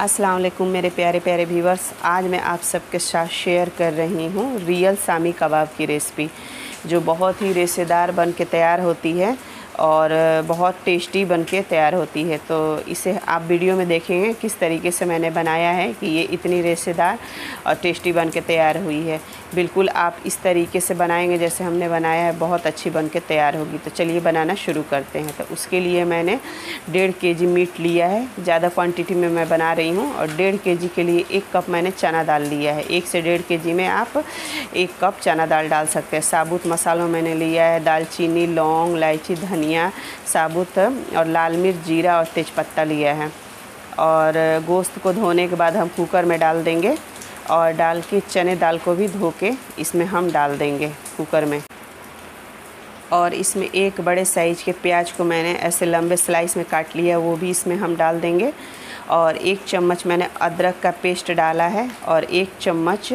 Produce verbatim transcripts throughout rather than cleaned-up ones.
अस्सलाम वालेकुम मेरे प्यारे प्यारे व्यूवर्स, आज मैं आप सबके साथ शेयर कर रही हूँ रियल शामी कबाब की रेसिपी जो बहुत ही रेशेदार बन के तैयार होती है और बहुत टेस्टी बन के तैयार होती है। तो इसे आप वीडियो में देखेंगे किस तरीके से मैंने बनाया है कि ये इतनी रेशेदार और टेस्टी बन के तैयार हुई है। बिल्कुल आप इस तरीके से बनाएंगे जैसे हमने बनाया है, बहुत अच्छी बन के तैयार होगी। तो चलिए बनाना शुरू करते हैं। तो उसके लिए मैंने डेढ़ के जी मीट लिया है, ज़्यादा क्वान्टिटी में मैं बना रही हूँ, और डेढ़ के जी के लिए एक कप मैंने चना दाल लिया है। एक से डेढ़ के जी में आप एक कप चना दाल डाल सकते हैं। साबुत मसालों मैंने लिया है, दालचीनी, लौंग, इलायची, धनिया साबुत और लाल मिर्च, जीरा और तेजपत्ता लिया है। और गोश्त को धोने के बाद हम कुकर में डाल देंगे और डाल के चने दाल को भी धो के इसमें हम डाल देंगे कुकर में। और इसमें एक बड़े साइज़ के प्याज को मैंने ऐसे लंबे स्लाइस में काट लिया, वो भी इसमें हम डाल देंगे। और एक चम्मच मैंने अदरक का पेस्ट डाला है और एक चम्मच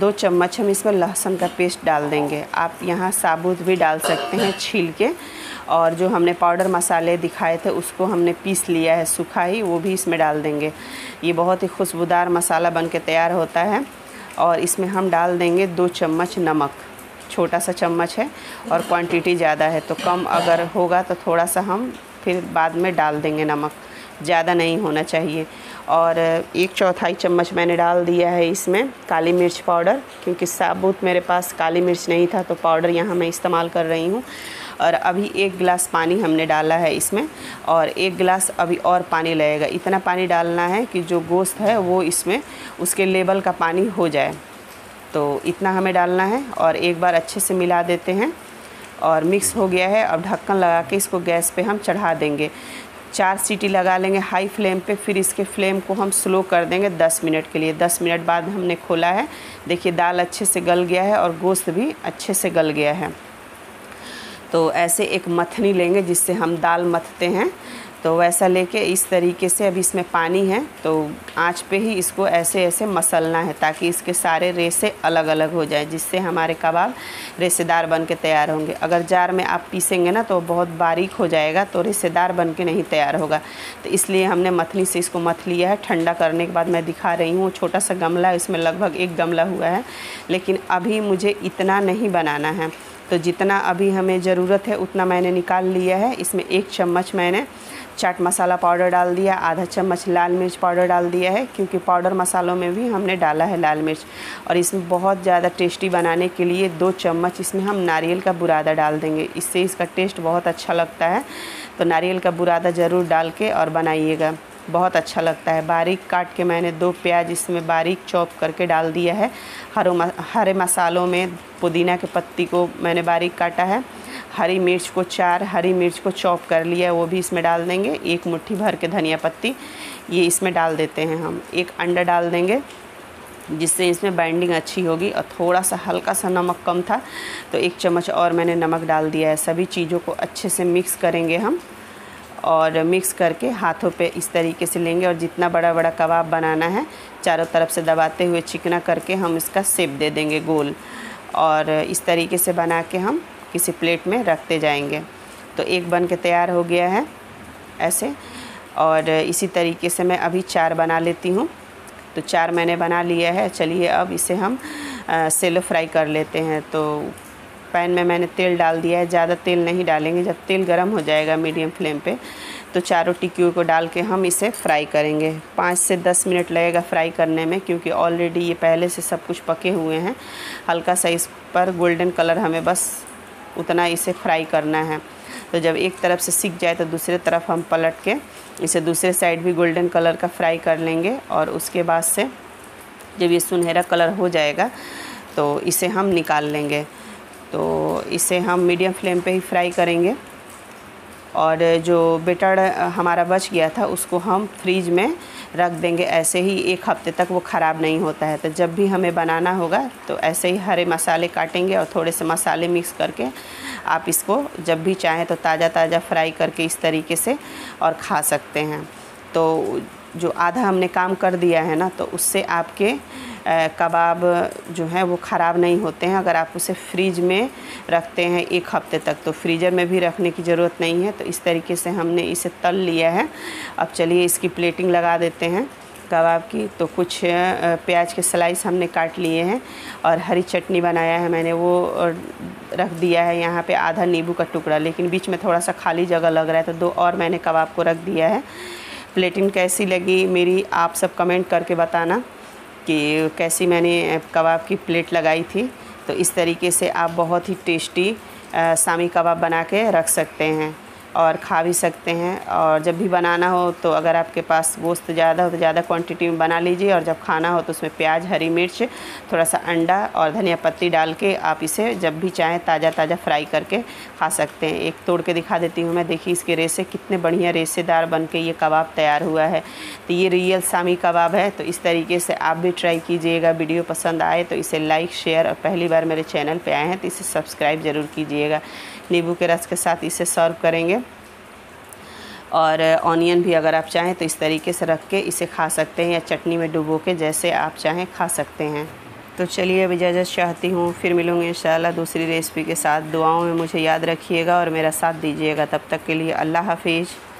दो चम्मच हम इसमें लहसुन का पेस्ट डाल देंगे। आप यहाँ साबुत भी डाल सकते हैं छील के। और जो हमने पाउडर मसाले दिखाए थे उसको हमने पीस लिया है सूखा ही, वो भी इसमें डाल देंगे। ये बहुत ही खुशबूदार मसाला बन के तैयार होता है। और इसमें हम डाल देंगे दो चम्मच नमक, छोटा सा चम्मच है और क्वांटिटी ज़्यादा है तो कम अगर होगा तो थोड़ा सा हम फिर बाद में डाल देंगे, नमक ज़्यादा नहीं होना चाहिए। और एक चौथाई चम्मच मैंने डाल दिया है इसमें काली मिर्च पाउडर, क्योंकि साबुत मेरे पास काली मिर्च नहीं था तो पाउडर यहाँ मैं इस्तेमाल कर रही हूँ। और अभी एक गिलास पानी हमने डाला है इसमें, और एक गिलास अभी और पानी लगेगा। इतना पानी डालना है कि जो गोश्त है वो इसमें उसके लेवल का पानी हो जाए, तो इतना हमें डालना है। और एक बार अच्छे से मिला देते हैं और मिक्स हो गया है। अब ढक्कन लगा के इसको गैस पर हम चढ़ा देंगे, चार सीटी लगा लेंगे हाई फ्लेम पे। फिर इसके फ्लेम को हम स्लो कर देंगे दस मिनट के लिए। दस मिनट बाद हमने खोला है, देखिए दाल अच्छे से गल गया है और गोश्त भी अच्छे से गल गया है। तो ऐसे एक मथनी लेंगे जिससे हम दाल मथते हैं, तो वैसा लेके इस तरीके से। अभी इसमें पानी है तो आंच पे ही इसको ऐसे ऐसे मसलना है ताकि इसके सारे रेसे अलग अलग हो जाए, जिससे हमारे कबाब रेसेदार बन के तैयार होंगे। अगर जार में आप पीसेंगे ना तो बहुत बारीक हो जाएगा, तो रेसेदार बन के नहीं तैयार होगा। तो इसलिए हमने मथनी से इसको मथ लिया है। ठंडा करने के बाद मैं दिखा रही हूँ, छोटा सा गमला है, इसमें लगभग एक गमला हुआ है। लेकिन अभी मुझे इतना नहीं बनाना है, तो जितना अभी हमें ज़रूरत है उतना मैंने निकाल लिया है। इसमें एक चम्मच मैंने चाट मसाला पाउडर डाल दिया, आधा चम्मच लाल मिर्च पाउडर डाल दिया है, क्योंकि पाउडर मसालों में भी हमने डाला है लाल मिर्च। और इसमें बहुत ज़्यादा टेस्टी बनाने के लिए दो चम्मच इसमें हम नारियल का बुरादा डाल देंगे, इससे इसका टेस्ट बहुत अच्छा लगता है। तो नारियल का बुरादा ज़रूर डाल के और बनाइएगा, बहुत अच्छा लगता है। बारीक काट के मैंने दो प्याज इसमें बारीक चॉप करके डाल दिया है। हरे मसालों में पुदीना के पत्ती को मैंने बारीक काटा है, हरी मिर्च को चार हरी मिर्च को चॉप कर लिया है, वो भी इसमें डाल देंगे। एक मुट्ठी भर के धनिया पत्ती ये इसमें डाल देते हैं हम। एक अंडा डाल देंगे जिससे इसमें बाइंडिंग अच्छी होगी। और थोड़ा सा हल्का सा नमक कम था तो एक चम्मच और मैंने नमक डाल दिया है। सभी चीज़ों को अच्छे से मिक्स करेंगे हम, और मिक्स करके हाथों पे इस तरीके से लेंगे। और जितना बड़ा बड़ा कबाब बनाना है चारों तरफ से दबाते हुए चिकना करके हम इसका शेप दे देंगे गोल, और इस तरीके से बना के हम किसी प्लेट में रखते जाएंगे। तो एक बन के तैयार हो गया है ऐसे। और इसी तरीके से मैं अभी चार बना लेती हूँ, तो चार मैंने बना लिया है। चलिए अब इसे हम सेलो फ्राई कर लेते हैं। तो पैन में मैंने तेल डाल दिया है, ज़्यादा तेल नहीं डालेंगे, जब तेल गर्म हो जाएगा मीडियम फ्लेम पे तो चारों टिक्कियों को डाल के हम इसे फ्राई करेंगे। पाँच से दस मिनट लगेगा फ्राई करने में, क्योंकि ऑलरेडी ये पहले से सब कुछ पके हुए हैं। हल्का सा इस पर गोल्डन कलर हमें बस उतना इसे फ्राई करना है। तो जब एक तरफ से सिक जाए तो दूसरे तरफ हम पलट के इसे दूसरे साइड भी गोल्डन कलर का फ्राई कर लेंगे। और उसके बाद से जब ये सुनहरा कलर हो जाएगा तो इसे हम निकाल लेंगे। तो इसे हम मीडियम फ्लेम पे ही फ्राई करेंगे। और जो बेटर हमारा बच गया था उसको हम फ्रीज में रख देंगे, ऐसे ही एक हफ्ते तक वो ख़राब नहीं होता है। तो जब भी हमें बनाना होगा तो ऐसे ही हरे मसाले काटेंगे और थोड़े से मसाले मिक्स करके आप इसको जब भी चाहें तो ताज़ा ताज़ा फ्राई करके इस तरीके से और खा सकते हैं। तो जो आधा हमने काम कर दिया है ना, तो उससे आपके कबाब जो हैं वो ख़राब नहीं होते हैं। अगर आप उसे फ्रीज में रखते हैं एक हफ़्ते तक, तो फ्रीज़र में भी रखने की ज़रूरत नहीं है। तो इस तरीके से हमने इसे तल लिया है। अब चलिए इसकी प्लेटिंग लगा देते हैं कबाब की। तो कुछ प्याज के स्लाइस हमने काट लिए हैं और हरी चटनी बनाया है मैंने, वो रख दिया है यहाँ पे। आधा नींबू का टुकड़ा, लेकिन बीच में थोड़ा सा खाली जगह लग रहा है तो दो और मैंने कबाब को रख दिया है। प्लेटिंग कैसी लगी मेरी, आप सब कमेंट करके बताना कि कैसी मैंने कबाब की प्लेट लगाई थी। तो इस तरीके से आप बहुत ही टेस्टी शामी कबाब बना के रख सकते हैं और खा भी सकते हैं। और जब भी बनाना हो तो अगर आपके पास गोश्त ज़्यादा हो तो ज़्यादा क्वांटिटी में बना लीजिए, और जब खाना हो तो उसमें प्याज, हरी मिर्च, थोड़ा सा अंडा और धनिया पत्ती डाल के आप इसे जब भी चाहें ताज़ा ताज़ा फ्राई करके खा सकते हैं। एक तोड़ के दिखा देती हूँ मैं, देखिए इसके रेसे कितने बढ़िया रेसेदार बन के ये कबाब तैयार हुआ है। तो ये रियल शामी कबाब है। तो इस तरीके से आप भी ट्राई कीजिएगा। वीडियो पसंद आए तो इसे लाइक, शेयर, और पहली बार मेरे चैनल पर आए हैं तो इसे सब्सक्राइब ज़रूर कीजिएगा। नींबू के रस के साथ इसे सर्व करेंगे, और ऑनियन भी अगर आप चाहें तो इस तरीके से रख के इसे खा सकते हैं, या चटनी में डुबो के, जैसे आप चाहें खा सकते हैं। तो चलिए अब इजाज़त चाहती हूँ, फिर मिलूँगी इंशाल्लाह दूसरी रेसिपी के साथ। दुआओं में मुझे याद रखिएगा और मेरा साथ दीजिएगा। तब तक के लिए अल्लाह हाफिज़।